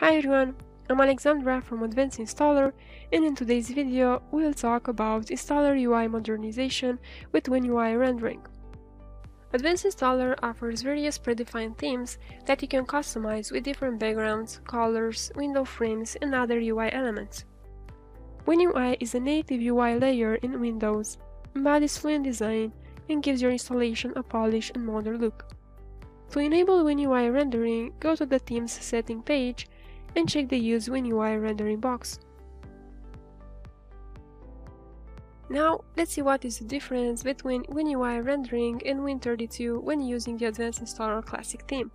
Hi everyone, I'm Alexandra from Advanced Installer, and in today's video we'll talk about installer UI modernization with WinUI rendering. Advanced Installer offers various predefined themes that you can customize with different backgrounds, colors, window frames, and other UI elements. WinUI is a native UI layer in Windows, embodies Fluent design, and gives your installation a polished and modern look. To enable WinUI rendering, go to the Themes setting page and check the Use WinUI rendering box. Now, let's see what is the difference between WinUI rendering and Win32 when using the Advanced Installer Classic theme.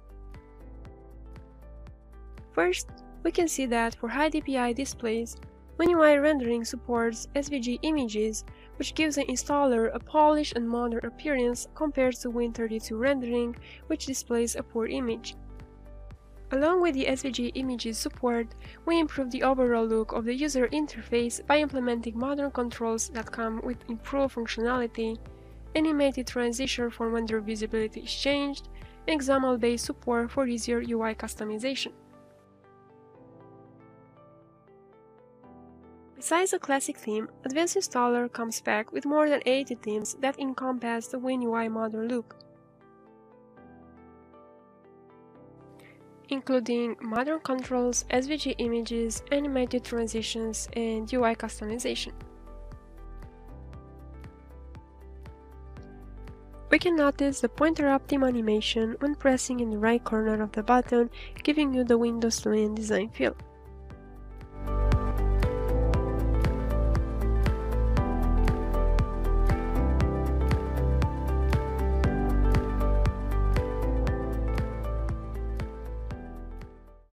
First, we can see that for high DPI displays, WinUI rendering supports SVG images, which gives the installer a polished and modern appearance compared to Win32 rendering, which displays a poor image. Along with the SVG images support, we improve the overall look of the user interface by implementing modern controls that come with improved functionality, animated transition for when their visibility is changed, and XAML-based support for easier UI customization. Besides the classic theme, Advanced Installer comes back with more than 80 themes that encompass the WinUI modern look, including modern controls, SVG images, animated transitions, and UI customization. We can notice the pointer up theme animation when pressing in the right corner of the button, giving you the Windows 3 design feel.